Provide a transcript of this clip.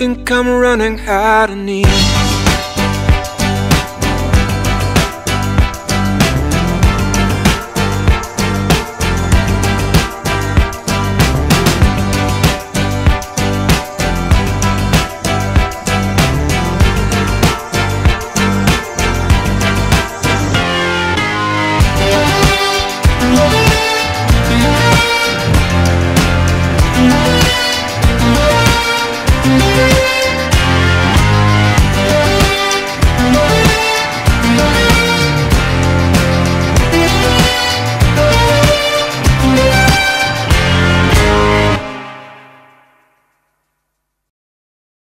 think I'm running out of need.